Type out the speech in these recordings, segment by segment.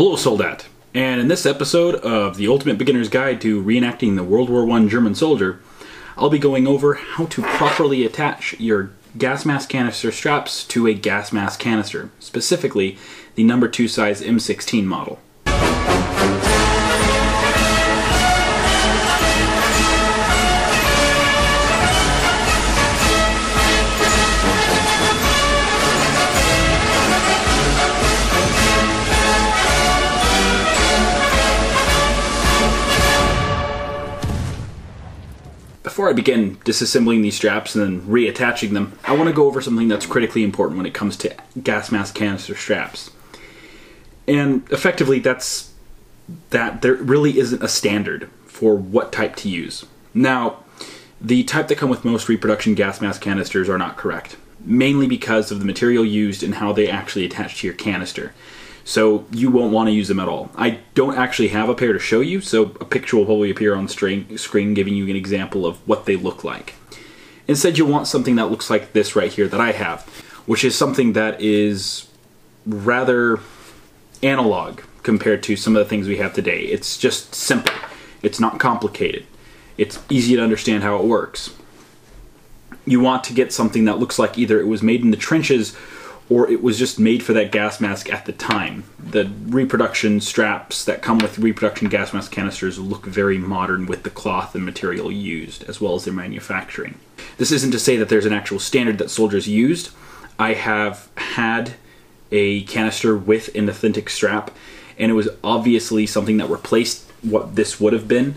Hello, Soldat, and in this episode of the Ultimate Beginner's Guide to Reenacting the World War I German Soldier, I'll be going over how to properly attach your gas mask canister straps to a gas mask canister, specifically the number 2 size M16 model. Before I begin disassembling these straps and then reattaching them, I want to go over something that's critically important when it comes to gas mask canister straps. And effectively, that's that there really isn't a standard for what type to use. Now, the type that come with most reproduction gas mask canisters are not correct, mainly because of the material used and how they actually attach to your canister. So you won't want to use them at all. I don't actually have a pair to show you, so a picture will probably appear on screen giving you an example of what they look like. Instead, you'll want something that looks like this right here that I have, which is something that is rather analog compared to some of the things we have today. It's just simple. It's not complicated. It's easy to understand how it works. You want to get something that looks like either it was made in the trenches or it was just made for that gas mask at the time. The reproduction straps that come with reproduction gas mask canisters look very modern with the cloth and material used, as well as their manufacturing. This isn't to say that there's an actual standard that soldiers used. I have had a canister with an authentic strap, and it was obviously something that replaced what this would have been,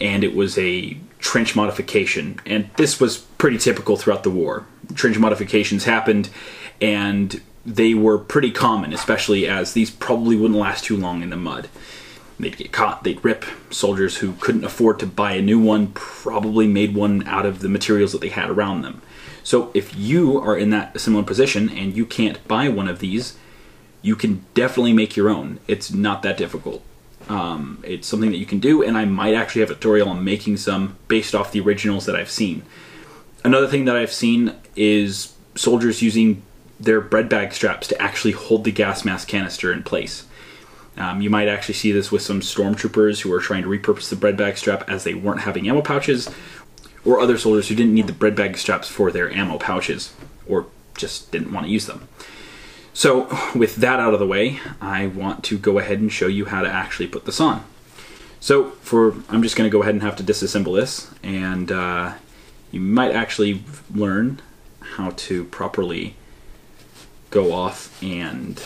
and it was a trench modification, and this was pretty typical throughout the war. Trench modifications happened, and they were pretty common, especially as these probably wouldn't last too long in the mud. They'd get caught, they'd rip. Soldiers who couldn't afford to buy a new one probably made one out of the materials that they had around them. So if you are in that similar position and you can't buy one of these, you can definitely make your own. It's not that difficult. It's something that you can do, and I might actually have a tutorial on making some based off the originals that I've seen. Another thing that I've seen is soldiers using their bread bag straps to actually hold the gas mask canister in place. You might actually see this with some stormtroopers who are trying to repurpose the bread bag strap as they weren't having ammo pouches, or other soldiers who didn't need the bread bag straps for their ammo pouches, or just didn't want to use them. So with that out of the way, I want to go ahead and show you how to actually put this on. So I'm just going to go ahead and have to disassemble this, and you might actually learn how to properly go off and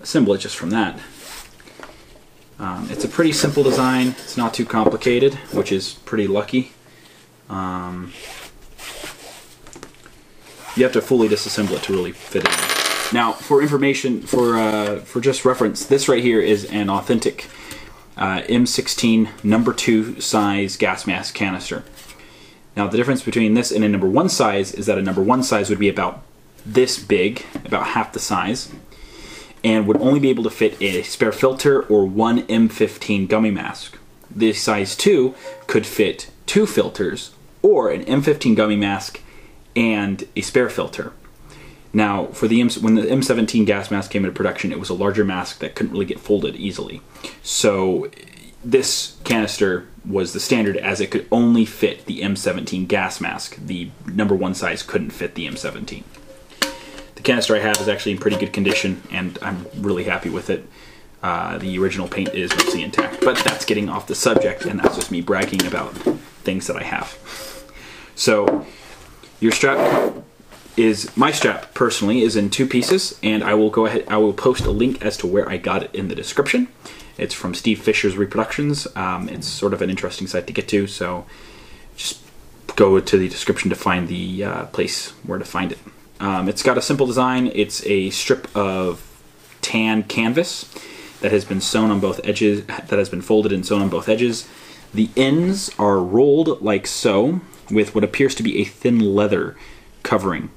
assemble it just from that. It's a pretty simple design. It's not too complicated, which is pretty lucky. You have to fully disassemble it to really fit it in. Now, for information, for just reference, this right here is an authentic M16 number 2 size gas mask canister. Now, the difference between this and a number 1 size is that a number 1 size would be about this big, about half the size, and would only be able to fit a spare filter or one M15 gummy mask. This size 2 could fit 2 filters or an M15 gummy mask and a spare filter. Now, when the M17 gas mask came into production, it was a larger mask that couldn't really get folded easily. So this canister was the standard, as it could only fit the M17 gas mask. The number 1 size couldn't fit the M17. The canister I have is actually in pretty good condition, and I'm really happy with it. The original paint is mostly intact, but that's getting off the subject, and that's just me bragging about things that I have. So your strap... my strap personally is in 2 pieces, and I will post a link as to where I got it in the description. It's from Steve Fisher's Reproductions. It's sort of an interesting site to get to, so just go to the description to find the place where to find it. It's got a simple design. It's a strip of tan canvas that has been sewn on both edges, that has been folded and sewn on both edges. The ends are rolled like so, with what appears to be a thin leather covering.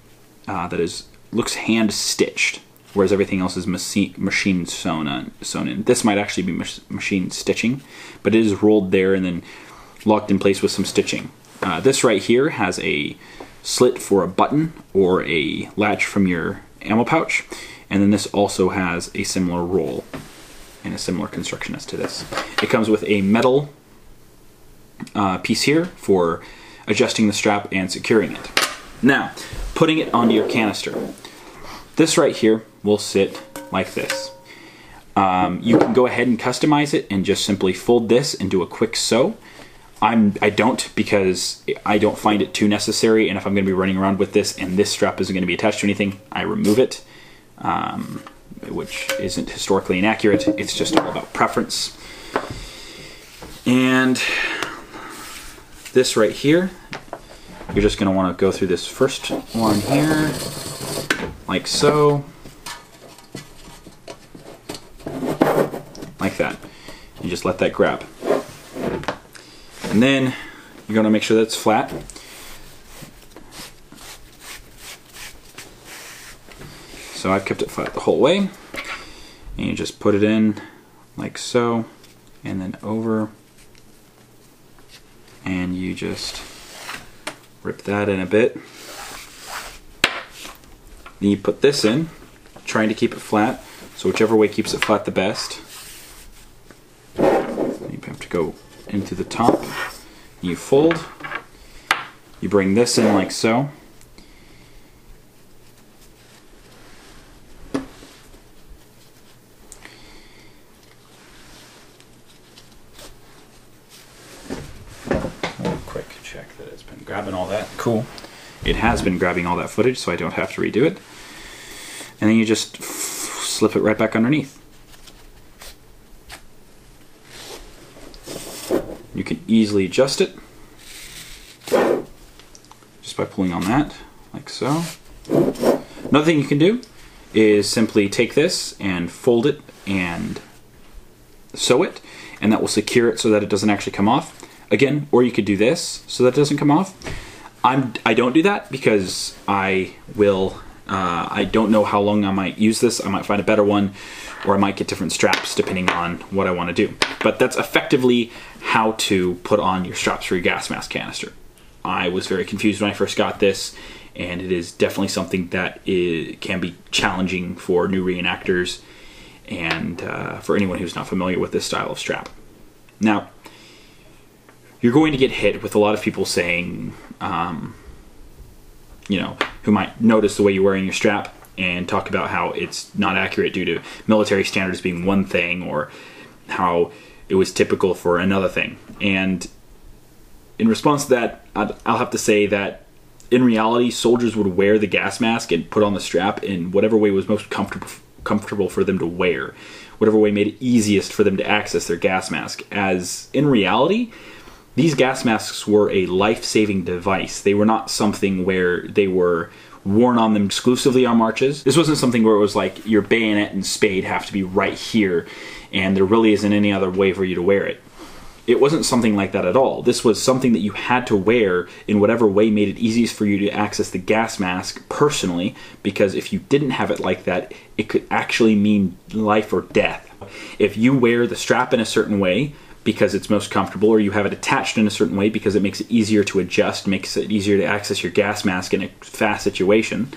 That looks hand-stitched, whereas everything else is machine sewn in. This might actually be machine stitching, but it is rolled there and then locked in place with some stitching. This right here has a slit for a button or a latch from your ammo pouch, and then this also has a similar roll. in a similar construction as to this. It comes with a metal piece here for adjusting the strap and securing it. Now, putting it onto your canister. This right here will sit like this. You can go ahead and customize it and just simply fold this and do a quick sew. I don't, because I don't find it too necessary, and if I'm going to be running around with this and this strap isn't going to be attached to anything, I remove it, which isn't historically inaccurate. It's just all about preference. And this right here, you're just going to want to go through this first one here, like so. Like that. You just let that grab. And then you're going to make sure that's flat. So I've kept it flat the whole way. And you just put it in like so, and then over. And you just rip that in a bit. Then you put this in, trying to keep it flat. So whichever way keeps it flat the best. You have to go into the top, you fold, you bring this in like so, I'll quick check that it's been grabbing all that. Cool, it has been grabbing all that footage, so I don't have to redo it, and then you just slip it right back underneath. You can easily adjust it just by pulling on that, like so. Another thing you can do is simply take this and fold it and sew it, and that will secure it so that it doesn't actually come off. Again, or you could do this so that it doesn't come off. I don't do that because I don't know how long I might use this. I might find a better one, or I might get different straps depending on what I want to do. But that's effectively how to put on your straps for your gas mask canister. I was very confused when I first got this, and it is definitely something that can be challenging for new reenactors and for anyone who's not familiar with this style of strap. Now, you're going to get hit with a lot of people saying, you know, who might notice the way you're wearing your strap and talk about how it's not accurate due to military standards being one thing, or how it was typical for another thing. And in response to that, I'll have to say that in reality, soldiers would wear the gas mask and put on the strap in whatever way was most comfortable for them to wear, whatever way made it easiest for them to access their gas mask. As in reality, these gas masks were a life-saving device. They were not something where they were worn on them exclusively on marches. This wasn't something where it was like your bayonet and spade have to be right here and there really isn't any other way for you to wear it. It wasn't something like that at all. This was something that you had to wear in whatever way made it easiest for you to access the gas mask personally, because if you didn't have it like that, it could actually mean life or death. If you wear the strap in a certain way, because it's most comfortable, or you have it attached in a certain way because it makes it easier to adjust, makes it easier to access your gas mask in a fast situation,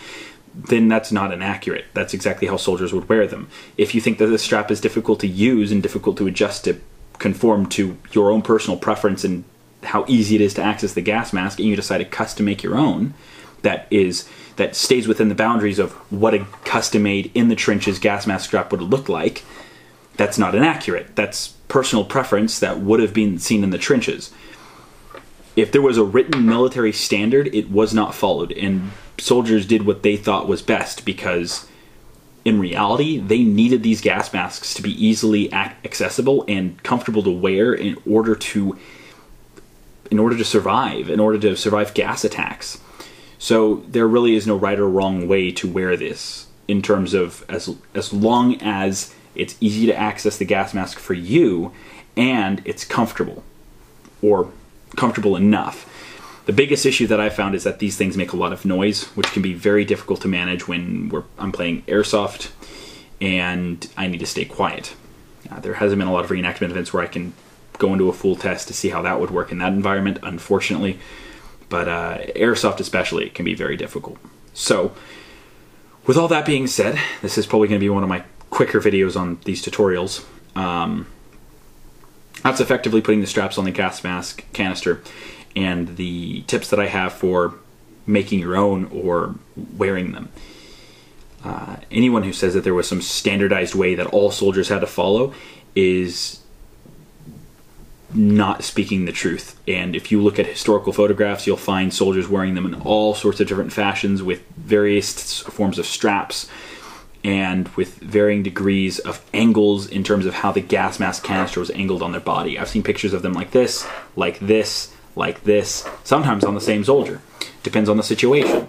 then that's not inaccurate. That's exactly how soldiers would wear them. If you think that this strap is difficult to use and difficult to adjust to conform to your own personal preference and how easy it is to access the gas mask, and you decide to custom make your own, that stays within the boundaries of what a custom-made, in-the-trenches gas mask strap would look like, that's not inaccurate. That's personal preference that would have been seen in the trenches. If there was a written military standard, it was not followed, and soldiers did what they thought was best, because in reality, they needed these gas masks to be easily accessible and comfortable to wear in order to survive gas attacks. So there really is no right or wrong way to wear this, in terms of as long as it's easy to access the gas mask for you, and it's comfortable, or comfortable enough. The biggest issue that I found is that these things make a lot of noise, which can be very difficult to manage when I'm playing airsoft and I need to stay quiet. There hasn't been a lot of reenactment events where I can go into a full test to see how that would work in that environment, unfortunately, but airsoft especially, it can be very difficult. So, with all that being said, this is probably going to be one of my quicker videos on these tutorials. That's effectively putting the straps on the gas mask canister, and the tips that I have for making your own or wearing them. Anyone who says that there was some standardized way that all soldiers had to follow is not speaking the truth. And if you look at historical photographs, you'll find soldiers wearing them in all sorts of different fashions with various forms of straps and with varying degrees of angles in terms of how the gas mask canister was angled on their body. I've seen pictures of them like this, like this, like this, sometimes on the same soldier. Depends on the situation.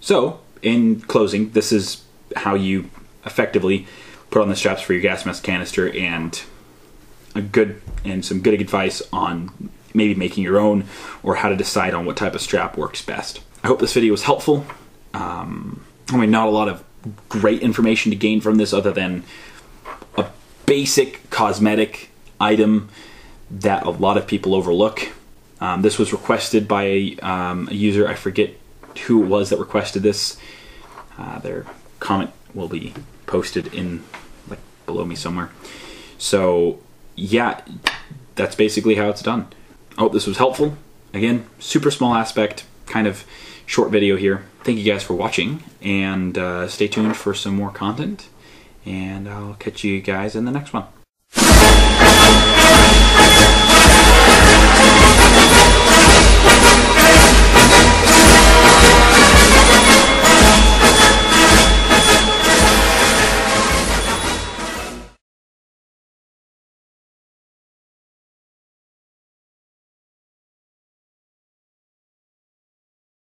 So, in closing, this is how you effectively put on the straps for your gas mask canister, and some good advice on maybe making your own or how to decide on what type of strap works best. I hope this video was helpful. I mean, not a lot of great information to gain from this other than a basic cosmetic item that a lot of people overlook. This was requested by a user. I forget who it was that requested this. Their comment will be posted in like below me somewhere. So yeah, that's basically how it's done. I hope this was helpful. Again, super small aspect, kind of short video here. Thank you guys for watching, and stay tuned for some more content, and I'll catch you guys in the next one.